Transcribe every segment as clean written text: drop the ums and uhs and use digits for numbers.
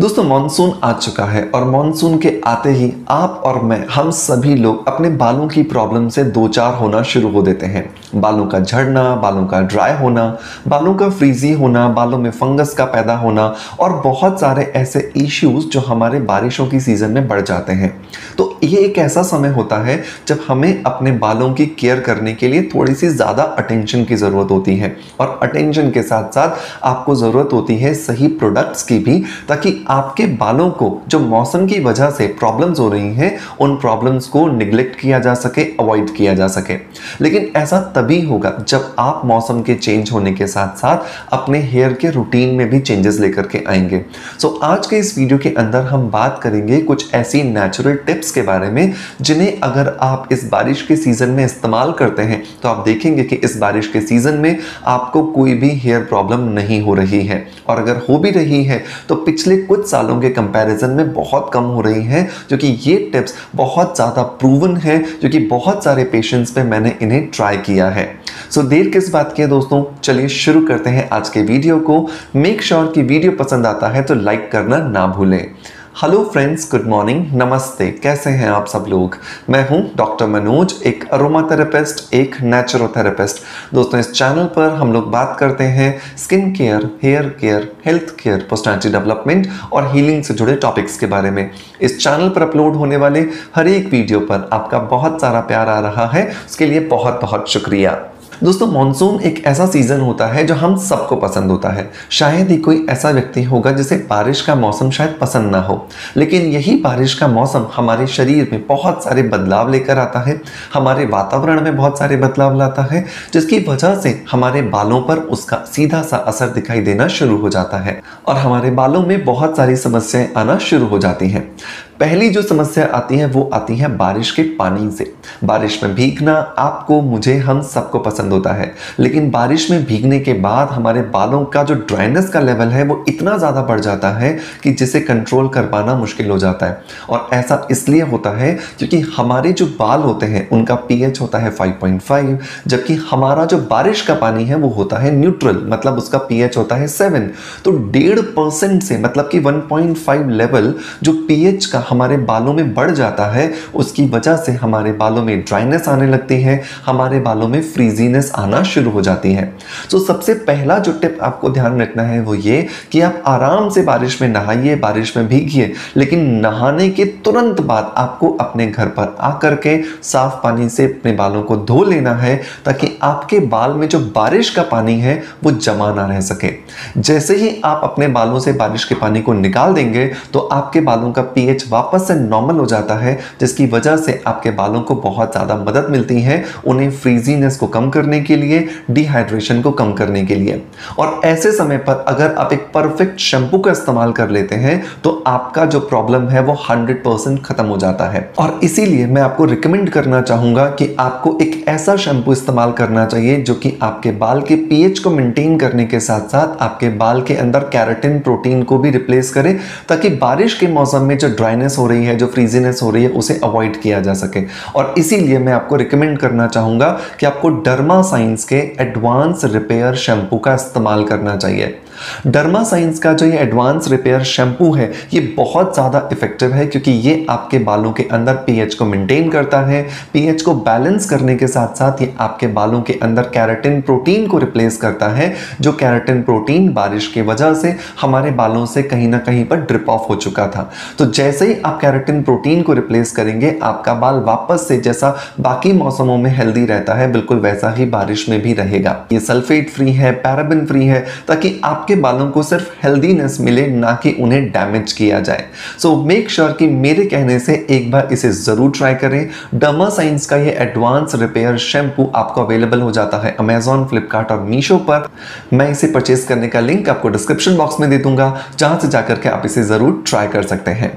दोस्तों मॉनसून आ चुका है और मॉनसून के आते ही आप और मैं हम सभी लोग अपने बालों की प्रॉब्लम से दो चार होना शुरू हो देते हैं। बालों का झड़ना, बालों का ड्राई होना, बालों का फ्रीजी होना, बालों में फंगस का पैदा होना और बहुत सारे ऐसे इश्यूज जो हमारे बारिशों की सीज़न में बढ़ जाते हैं। तो ये एक ऐसा समय होता है जब हमें अपने बालों की केयर करने के लिए थोड़ी सी ज़्यादा अटेंशन की ज़रूरत होती है और अटेंशन के साथ साथ आपको ज़रूरत होती है सही प्रोडक्ट्स की भी, ताकि आपके बालों को जो मौसम की वजह से प्रॉब्लम्स हो रही हैं उन प्रॉब्लम्स को निगलेक्ट किया जा सके, अवॉइड किया जा सके। लेकिन ऐसा तभी होगा जब आप मौसम के चेंज होने के साथ साथ अपने हेयर के रूटीन में भी चेंजेस लेकर के आएंगे। सो आज के इस वीडियो के अंदर हम बात करेंगे कुछ ऐसी नेचुरल टिप्स के बारे में जिन्हें अगर आप इस बारिश के सीजन में इस्तेमाल करते हैं तो आप देखेंगे कि इस बारिश के सीजन में आपको कोई भी हेयर प्रॉब्लम नहीं हो रही है, और अगर हो भी रही है तो पिछले कुछ सालों के कंपैरिजन में बहुत कम हो रही हैं, जो कि ये टिप्स बहुत ज़्यादा प्रूवन है, जो कि बहुत सारे पेशेंट्स पे मैंने इन्हें ट्राई किया है। सो देर किस बात की है दोस्तों, चलिए शुरू करते हैं आज के वीडियो को। मेक श्योर कि वीडियो पसंद आता है तो लाइक करना ना भूलें। हेलो फ्रेंड्स, गुड मॉर्निंग, नमस्ते, कैसे हैं आप सब लोग। मैं हूं डॉक्टर मनोज, एक अरोमा थेरेपिस्ट, एक नेचुरोथेरेपिस्ट। दोस्तों इस चैनल पर हम लोग बात करते हैं skin care, hair care, health care, personality development और हीलिंग से जुड़े टॉपिक्स के बारे में। इस चैनल पर अपलोड होने वाले हर एक वीडियो पर आपका बहुत सारा प्यार आ रहा है, उसके लिए बहुत बहुत शुक्रिया। दोस्तों मॉनसून एक ऐसा सीज़न होता है जो हम सबको पसंद होता है। शायद ही कोई ऐसा व्यक्ति होगा जिसे बारिश का मौसम शायद पसंद ना हो, लेकिन यही बारिश का मौसम हमारे शरीर में बहुत सारे बदलाव लेकर आता है, हमारे वातावरण में बहुत सारे बदलाव लाता है, जिसकी वजह से हमारे बालों पर उसका सीधा सा असर दिखाई देना शुरू हो जाता है और हमारे बालों में बहुत सारी समस्याएँ आना शुरू हो जाती हैं। पहली जो समस्या आती है वो आती है बारिश के पानी से। बारिश में भीगना आपको, मुझे, हम सबको पसंद होता है, लेकिन बारिश में भीगने के बाद हमारे बालों का जो ड्राइनेस का लेवल है वो इतना ज़्यादा बढ़ जाता है कि जिसे कंट्रोल कर पाना मुश्किल हो जाता है। और ऐसा इसलिए होता है क्योंकि हमारे जो बाल होते हैं उनका पीएच होता है 5.5, जबकि हमारा जो बारिश का पानी है वो होता है न्यूट्रल, मतलब उसका पीएच होता है 7। तो 1.5% से, मतलब कि 1.5 लेवल जो पीएच का हमारे बालों में बढ़ जाता है, उसकी वजह से हमारे बालों में ड्राइनेस आने लगती है, हमारे बालों में फ्रीजीनेस आना शुरू हो जाती है। तो सबसे पहला जो टिप आपको ध्यान में रखना है वो ये कि आप आराम से बारिश में नहाइए, बारिश में भीगिए, लेकिन नहाने के तुरंत बाद आपको अपने घर पर आकर के साफ पानी से अपने बालों को धो लेना है, ताकि आपके बाल में जो बारिश का पानी है वो जमा ना रह सके। जैसे ही आप अपने बालों से बारिश के पानी को निकाल देंगे तो आपके बालों का पीएच वापस से नॉर्मल हो जाता है, जिसकी वजह से आपके बालों को बहुत ज़्यादा मदद मिलती है, उन्हें फ्रीजीनेस को कम करने के लिए, डिहाइड्रेशन को कम करने के लिए। और ऐसे समय पर अगर आप एक परफेक्ट शैम्पू का इस्तेमाल कर लेते हैं तो आपका जो प्रॉब्लम है वो 100% खत्म हो जाता है। और इसीलिए मैं आपको रिकमेंड करना चाहूँगा कि आपको एक ऐसा शैम्पू इस्तेमाल करना चाहिए जो कि आपके बाल के पीएच को मेंटेन करने के साथ साथ आपके बाल के अंदर कैरेटिन प्रोटीन को भी रिप्लेस करे, ताकि बारिश के मौसम में जो ड्राइनेस हो रही है, जो फ्रीजीनेस हो रही है, उसे अवॉइड किया जा सके। और इसीलिए मैं आपको रिकमेंड करना चाहूँगा कि आपको डर्मा साइंस के एडवांस रिपेयर शैम्पू का इस्तेमाल करना चाहिए। डर्मा साइंस का जो ये एडवांस रिपेयर शैम्पू है ये बहुत ज़्यादा इफेक्टिव है, क्योंकि ये आपके बालों के अंदर पीएच को मेंटेन करता है। पीएच को बैलेंस करने के साथ साथ ये आपके बालों के अंदर कैरेटिन प्रोटीन को रिप्लेस करता है, जो कैरेटिन प्रोटीन बारिश की वजह से हमारे बालों से कहीं ना कहीं पर ड्रिप ऑफ हो चुका था। तो जैसे ही आप कैरेटिन प्रोटीन को रिप्लेस करेंगे, आपका बाल वापस से जैसा बाकी मौसमों में हेल्दी रहता है बिल्कुल वैसा ही बारिश में भी रहेगा। ये सल्फेट फ्री है, पैराबेन फ्री है, ताकि आप के बालों को सिर्फ हेल्दीनेस मिले, ना कि उन्हें डैमेज किया जाए। सो मेक श्योर कि मेरे कहने से एक बार इसे ज़रूर ट्राई करें। डर्मा साइंस का ये एडवांस रिपेयर शैम्पू आपको अवेलेबल हो जाता है अमेजॉन, फ्लिपकार्ट और मीशो पर। मैं इसे परचेज करने का लिंक आपको डिस्क्रिप्शन बॉक्स में दे दूंगा, जहाँ से जाकर के आप इसे ज़रूर ट्राई कर सकते हैं।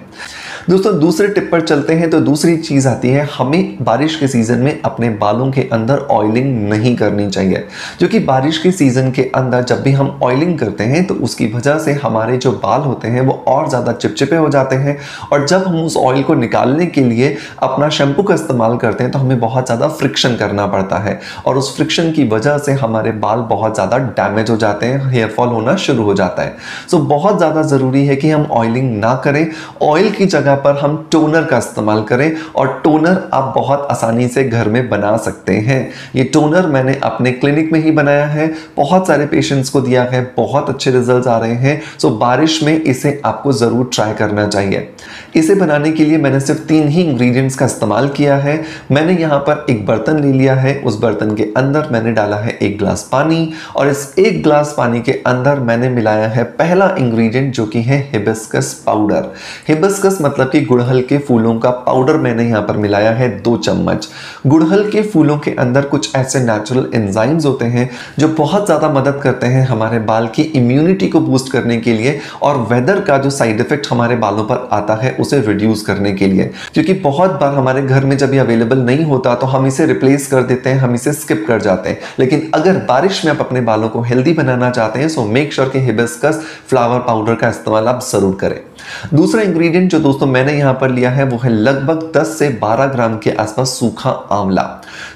दोस्तों दूसरे टिप पर चलते हैं तो दूसरी चीज़ आती है, हमें बारिश के सीज़न में अपने बालों के अंदर ऑयलिंग नहीं करनी चाहिए, जो कि बारिश के सीज़न के अंदर जब भी हम ऑयलिंग करते हैं तो उसकी वजह से हमारे जो बाल होते हैं वो और ज़्यादा चिपचिपे हो जाते हैं। और जब हम उस ऑयल को निकालने के लिए अपना शैम्पू का इस्तेमाल करते हैं तो हमें बहुत ज़्यादा फ्रिक्शन करना पड़ता है और उस फ्रिक्शन की वजह से हमारे बाल बहुत ज़्यादा डैमेज हो जाते हैं, हेयरफॉल होना शुरू हो जाता है। सो बहुत ज़्यादा ज़रूरी है कि हम ऑयलिंग ना करें, ऑयल की जगह पर हम टोनर का इस्तेमाल करें। और टोनर आप बहुत आसानी से घर में बना सकते हैं। ये टोनर मैंने अपने क्लिनिक में ही बनाया है, बहुत सारे पेशेंट्स को दिया है, बहुत अच्छे रिजल्ट आ रहे हैं। सो बारिश में इसे आपको ज़रूर ट्राई करना चाहिए। इसे बनाने के लिए मैंने सिर्फ 3 ही इंग्रेडिएंट्स का इस्तेमाल किया है। मैंने यहाँ पर एक बर्तन ले लिया है, उस बर्तन के अंदर मैंने डाला है 1 गिलास पानी और इस 1 गिलास पानी के अंदर मैंने मिलाया है पहला इंग्रेडिएंट जो कि है हिबिस्कस पाउडर। हिबिस्कस मतलब कि गुड़हल के फूलों का पाउडर मैंने यहाँ पर मिलाया है 2 चम्मच। गुड़हल के फूलों के अंदर कुछ ऐसे नेचुरल एंजाइम्स होते हैं जो बहुत ज़्यादा मदद करते हैं हमारे बाल की इम्यूनिटी को बूस्ट करने के लिए और वेदर का जो साइड इफेक्ट हमारे बालों पर आता है उसे रिड्यूस करने के लिए, क्योंकि बहुत बार हमारे घर में जब ये अवेलेबल नहीं होता तो हम इसे रिप्लेस कर देते हैं, हम इसे स्किप कर जाते हैं। लेकिन अगर बारिश में आप अपने बालों को हेल्दी बनाना चाहते हैं सो मेक श्योर कि हिबिस्कस फ्लावर पाउडर का इस्तेमाल आप ज़रूर करें। दूसरा इंग्रेडिएंट जो दोस्तों मैंने यहाँ पर लिया है वो है लगभग 10 से 12 ग्राम के आसपास सूखा आंवला।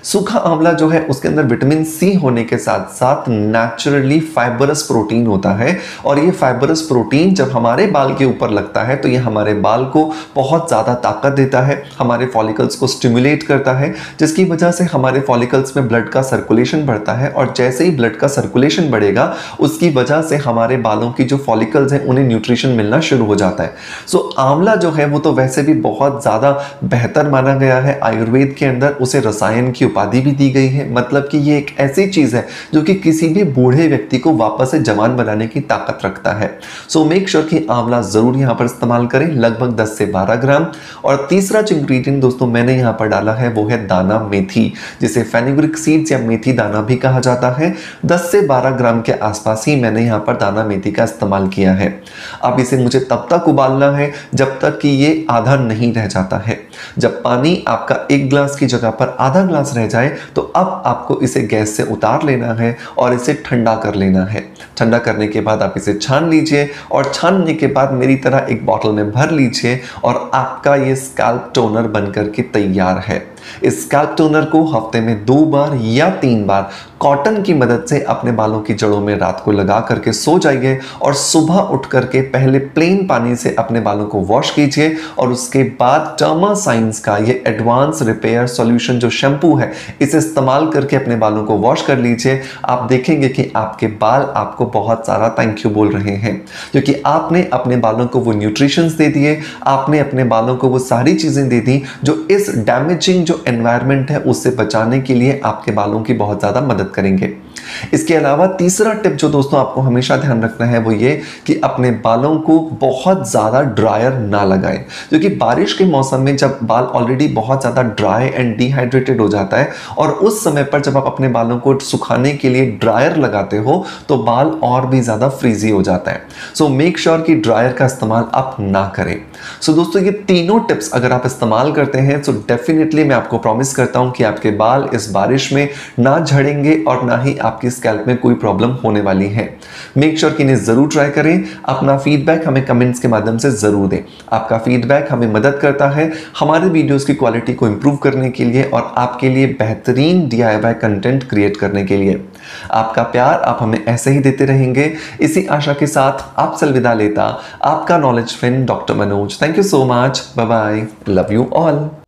सूखा आंवला जो है उसके अंदर विटामिन सी होने के साथ साथ नेचुरली फाइबरस प्रोटीन होता है और ये फाइबरस प्रोटीन जब हमारे बाल के ऊपर लगता है तो ये हमारे बाल को बहुत ज़्यादा ताकत देता है, हमारे फॉलिकल्स को स्टिमुलेट करता है, जिसकी वजह से हमारे फॉलिकल्स में ब्लड का सर्कुलेशन बढ़ता है और जैसे ही ब्लड का सर्कुलेशन बढ़ेगा उसकी वजह से हमारे बालों की जो फॉलिकल्स हैं उन्हें न्यूट्रिशन मिलना शुरू हो जाता है। सो आंवला जो है वो तो वैसे भी बहुत ज़्यादा बेहतर माना गया है, आयुर्वेद के अंदर उसे रसायन की उपाधि भी दी गई है, मतलब कि ये एक ऐसी चीज़ है जो कि किसी भी बूढ़े व्यक्ति को वापस से जवान बनाने की ताकत रखता है। सो मेक श्योर कि आंवला ज़रूर यहाँ पर इस्तेमाल करें, लगभग 10 से 12 ग्राम। और तीसरा जो इंग्रीडियंट दोस्तों मैंने यहाँ पर डाला है वो है दाना मेथी, जिसे फेनिग्रिक सीड्स या मेथी दाना भी कहा जाता है। 10 से 12 ग्राम के आसपास ही मैंने यहाँ पर दाना मेथी का इस्तेमाल किया है। अब इसे मुझे तब तक उबालना है जब तक कि ये आधा नहीं रह जाता है। जब पानी आपका 1 गिलास की जगह पर आधा गिलास रह जाए तो अब आपको इसे गैस से उतार लेना है और इसे ठंडा कर लेना है। ठंडा करने के बाद आप इसे छान लीजिए और छानने के बाद मेरी तरह एक बॉटल में भर लीजिए और आपका ये स्कैल्प टोनर बनकर के तैयार है। इस स्कैल्प टोनर को हफ्ते में 2 बार या 3 बार कॉटन की मदद से अपने बालों की जड़ों में रात को लगा करके सो जाइए और सुबह उठ करके पहले प्लेन पानी से अपने बालों को वॉश कीजिए और उसके बाद डर्मा साइंस का ये एडवांस रिपेयर सॉल्यूशन जो शैम्पू है इसे इस्तेमाल करके अपने बालों को वॉश कर लीजिए। आप देखेंगे कि आपके बाल आपको बहुत सारा थैंक यू बोल रहे हैं, क्योंकि आपने अपने बालों को वो न्यूट्रिशंस दे दिए, आपने अपने बालों को वो सारी चीज़ें दे दी जो इस डैमेजिंग जो एनवायरनमेंट है उससे बचाने के लिए आपके बालों की बहुत ज़्यादा मदद करेंगे। इसके अलावा तीसरा टिप जो दोस्तों आपको हमेशा ध्यान रखना है वो ये कि अपने बालों को बहुत ज़्यादा ड्रायर ना लगाएं, क्योंकि बारिश के मौसम में जब बाल ऑलरेडी बहुत ज़्यादा ड्राई एंड डिहाइड्रेटेड हो जाता है और उस समय पर जब आप अपने बालों को सुखाने के लिए ड्रायर लगाते हो तो बाल और भी ज़्यादा फ्रीजी हो जाता है। सो मेक श्योर कि ड्रायर का इस्तेमाल आप ना करें। सो दोस्तों ये तीनों टिप्स अगर आप इस्तेमाल करते हैं तो डेफिनेटली मैं आपको प्रॉमिस करता हूँ कि आपके बाल इस बारिश में ना झड़ेंगे और ना ही आपकी स्कैल्प में कोई प्रॉब्लम होने वाली है। मेक श्योर कि इन्हें ज़रूर ट्राई करें। अपना फीडबैक हमें कमेंट्स के माध्यम से ज़रूर दें, आपका फीडबैक हमें मदद करता है हमारे वीडियोस की क्वालिटी को इम्प्रूव करने के लिए और आपके लिए बेहतरीन DIY कंटेंट क्रिएट करने के लिए। आपका प्यार आप हमें ऐसे ही देते रहेंगे। इसी आशा के साथ आपसे अलविदा लेता आपका knowledge friend doctor Manoj. Thank you so much, bye bye, love you all.